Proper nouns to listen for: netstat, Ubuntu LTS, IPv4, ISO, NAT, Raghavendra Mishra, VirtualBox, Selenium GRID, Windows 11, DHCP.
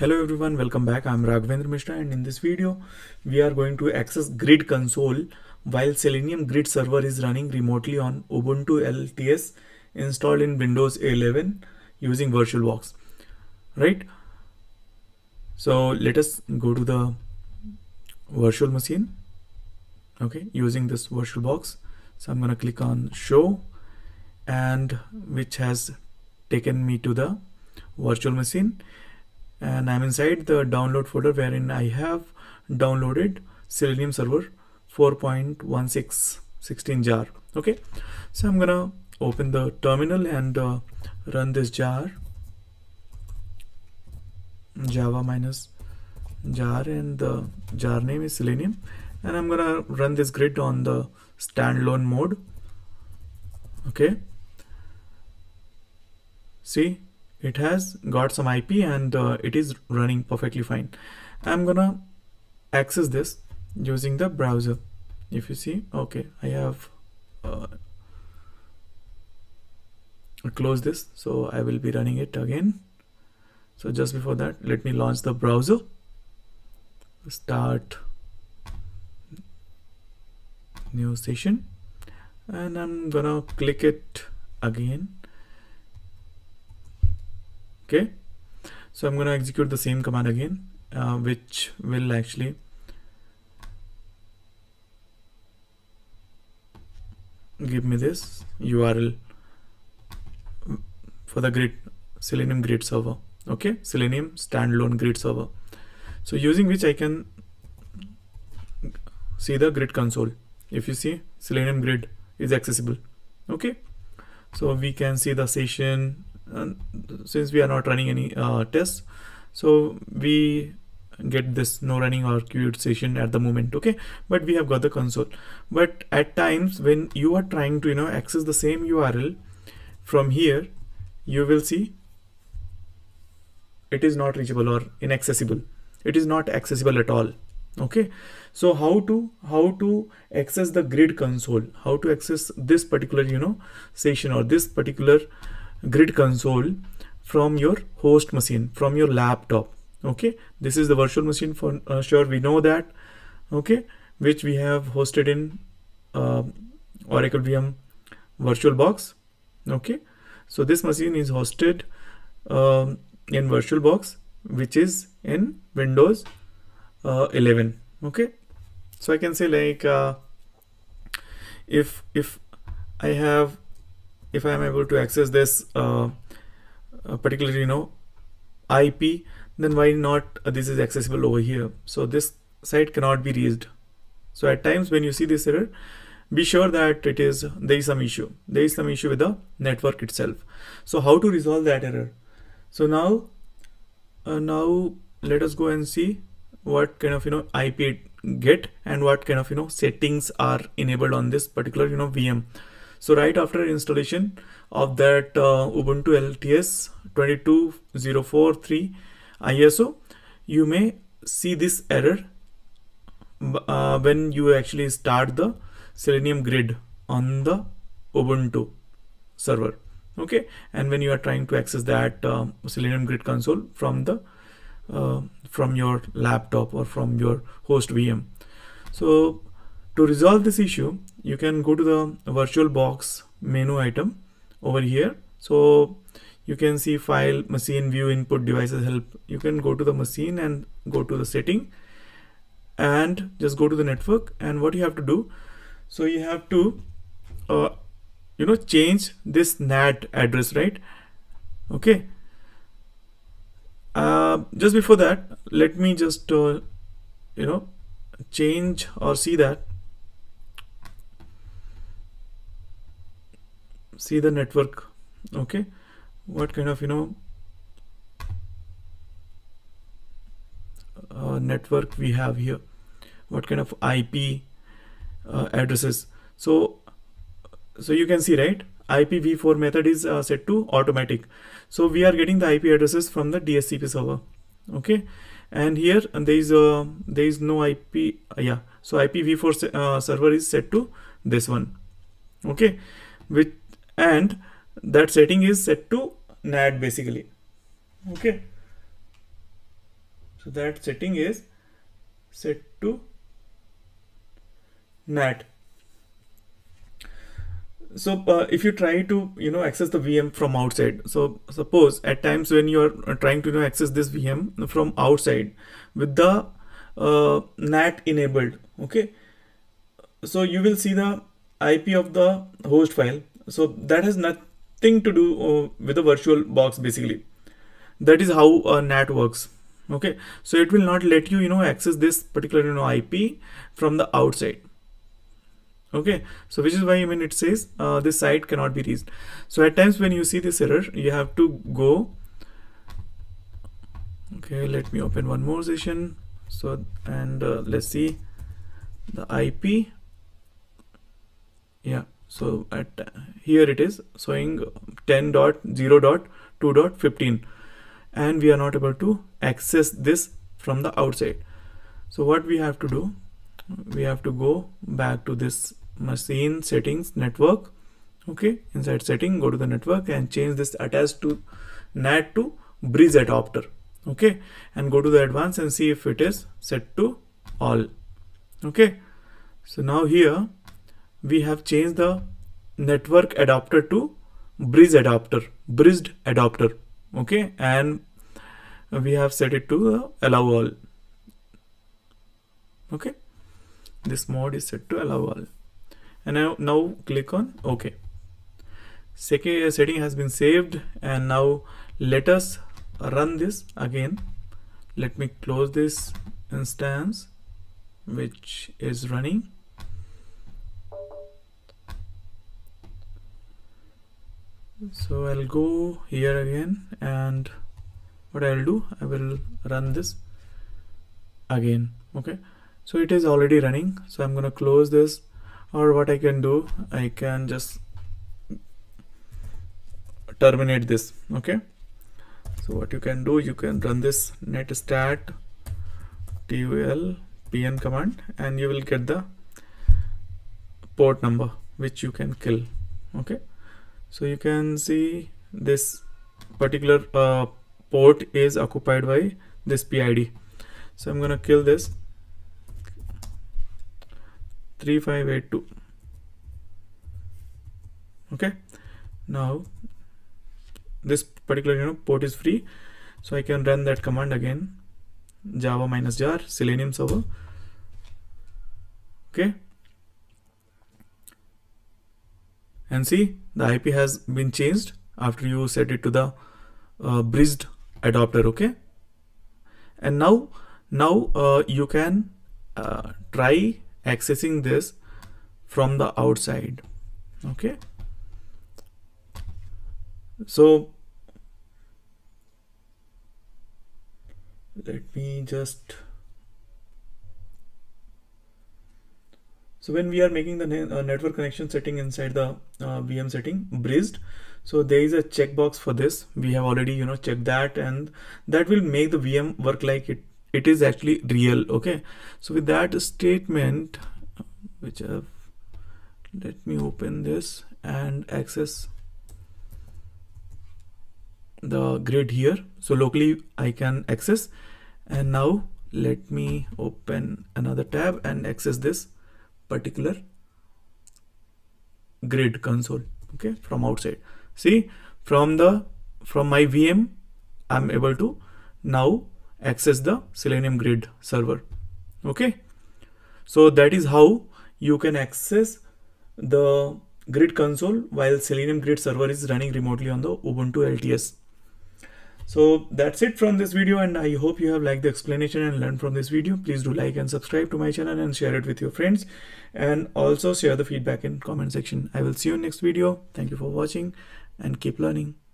Hello everyone, welcome back. I'm Raghavendra Mishra, and in this video we are going to access grid console while Selenium grid server is running remotely on Ubuntu LTS installed in Windows 11 using VirtualBox, right? So let us go to the virtual machine, okay, using this VirtualBox. So I'm going to click on show, and which has taken me to the virtual machine. And I'm inside the download folder wherein I have downloaded Selenium server 4.16.16 jar. Okay, so I'm gonna open the terminal and run this jar, java minus jar, and the jar name is Selenium, and I'm gonna run this grid on the standalone mode. Okay, see, it has got some IP and it is running perfectly fine. I'm gonna access this using the browser. If you see, okay, I have closed this, so I will be running it again. So just before that, let me launch the browser. Start new session, and I'm gonna click it again. Okay, so I'm going to execute the same command again, which will actually give me this URL for the grid, Selenium grid server. Okay, Selenium standalone grid server. So using which I can see the grid console. If you see, Selenium grid is accessible. Okay, so we can see the session. Since we are not running any tests, so we get this no running or queued session at the moment. Okay, but we have got the console. But at times when you are trying to, you know, access the same URL from here, you will see it is not reachable or inaccessible. It is not accessible at all. Okay, so how to access the grid console, how to access this particular, you know, session or this particular grid console from your host machine, from your laptop. Okay, this is the virtual machine for sure, we know that. Okay, which we have hosted in Oracle VM VirtualBox. Okay, so this machine is hosted in VirtualBox, which is in Windows 11. Okay, so I can say like if I am able to access this particular, you know, IP, then why not this is accessible over here. So this site cannot be reached. So at times when you see this error, be sure that it is, there is some issue. There is some issue with the network itself. So how to resolve that error? So now let us go and see what kind of, you know, IP it get and what kind of, you know, settings are enabled on this particular, you know, VM. So right after installation of that Ubuntu LTS 22.043 ISO, you may see this error when you actually start the Selenium grid on the Ubuntu server. Okay, and when you are trying to access that Selenium grid console from the from your laptop or from your host VM. So to resolve this issue, you can go to the VirtualBox menu item over here. So you can see file, machine, view, input, devices, help. You can go to the machine and go to the setting and just go to the network. And what you have to do, so you have to, you know, change this NAT address, right? Okay. Just before that, let me just, you know, change or see that. See the network. Okay, what kind of, you know, network we have here, what kind of IP addresses. So you can see, right, IPv4 method is set to automatic, so we are getting the IP addresses from the DHCP server. Okay, and here, and there is no IP. Yeah, so IPv4 server is set to this one. Okay, which, and that setting is set to NAT basically. Okay, So that setting is set to NAT. So if you try to, access the VM from outside, so suppose at times when you are trying to access this VM from outside with the NAT enabled, okay, so you will see the IP of the host file. So that has nothing to do with the VirtualBox basically. That is how NAT works. Okay, so it will not let you, access this particular, IP from the outside. Okay, so which is why it says this site cannot be reached. So at times when you see this error, you have to go. Okay, let me open one more session. So and let's see the IP. Yeah, so at here it is showing 10.0.2.15, and we are not able to access this from the outside. So what we have to do, we have to go back to this machine settings, network. Okay, inside setting, go to the network and change this attached to NAT to bridge adapter. Okay, and go to the advanced and see if it is set to all. Okay, so now here we have changed the network adapter to bridge adapter, bridged adapter. Okay, and we have set it to allow all. Okay, this mode is set to allow all, and now click on OK. Second setting has been saved, and now let us run this again. Let me close this instance which is running. So I'll go here again, and what I'll do, I will run this again. Okay, so it is already running. So I'm gonna close this, or what I can do, I can just terminate this. Okay, so what you can do, you can run this netstat tulpn command, and you will get the port number which you can kill. Okay, so you can see this particular port is occupied by this PID. So I'm gonna kill this 3582. Okay, now this particular port is free, so I can run that command again, java -jar selenium server. Okay, and see the IP has been changed after you set it to the bridged adapter. Okay, and now you can try accessing this from the outside. Okay, so let me just, so when we are making the network connection setting inside the VM setting, bridged, so there is a checkbox for this. We have already checked that, and that will make the VM work like it is actually real. Okay, so with that statement, which let me open this and access the grid here. So locally I can access, and now let me open another tab and access this particular grid console. Okay, from outside, see from my VM I'm able to now access the Selenium GRID server. Okay, so that is how you can access the grid console while Selenium GRID server is running remotely on the Ubuntu LTS. So that's it from this video, and I hope you have liked the explanation and learned from this video. Please do like and subscribe to my channel and share it with your friends, and also share the feedback in comment section. I will see you in next video. Thank you for watching and keep learning.